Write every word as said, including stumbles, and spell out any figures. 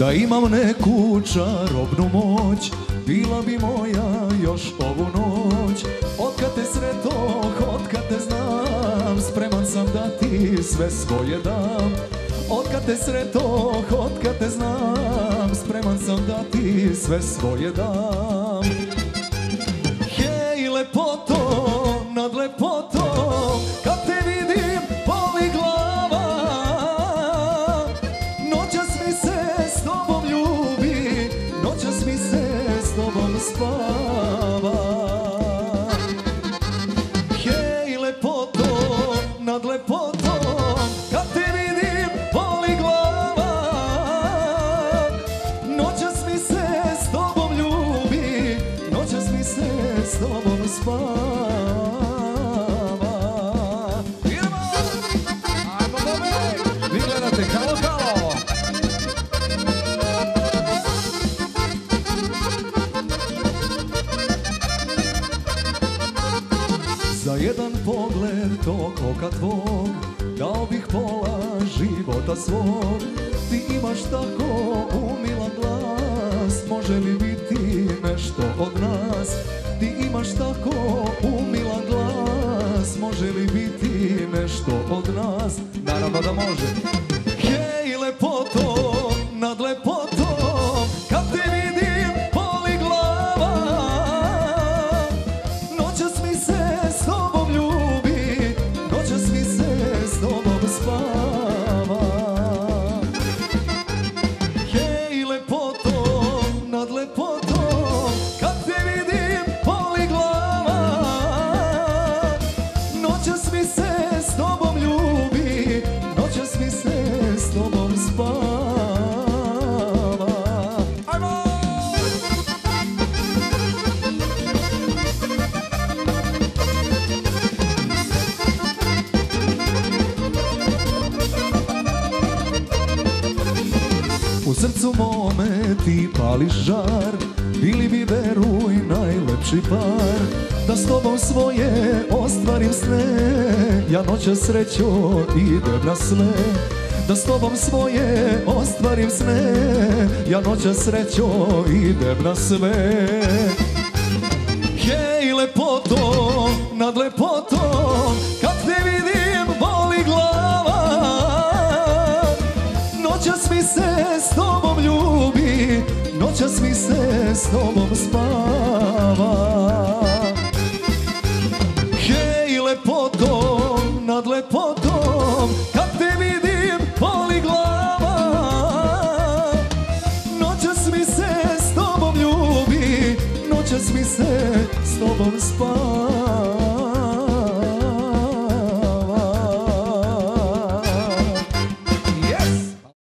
Da imam neku čarobnu moć, bila bi moja još ovu noć. Otkad te sretoh, otkad te znam, spreman sam da ti sve svoje dam. Otkad te sretoh, otkad te znam, spreman sam da ti sve svoje dam. Hej lepoto, nad lepoto, kad te vidim boli glava. Noćas mi se s tobom ljubi, noćas mi se s tobom spava. Hej lepoto, nad lepoto, kad te vidim boli glava. Noćas mi se s tobom ljubi, noćas mi se s tobom spava. Za jedan pogled tog oka tvog dao bih pola života svog. Ti imaš tako umilan glas, može li biti nešto od nas? Ti imaš tako umilan glas, može li biti nešto od nas? Naravno da može. Hej lepoto, nad lepotom, kad te vidim boli glava. Noćas mi se s tobom ljubi, noćas mi se s tobom spava. Hej lepoto, nad lepotom, kad te vidim boli glava. Noćas mi se s tobom ljubi, noćas mi se s tobom spava. U srcu mome ti pališ žar, bili bi veruj najlepši par. Da s tobom svoje ostvarim sne, ja noća srećo idem na sve. Da s tobom svoje ostvarim sne, ja noća srećo idem na sve. Hej lepoto, nad lepotom, kad te vidim boli glava. Noćas mi se s tobom ljubi, noćas mi se s tobom spava. Hej lepoto, nad lepotom, kad te vidim boli glava. Noćas mi se s tobom ljubi, noćas mi se s tobom spava.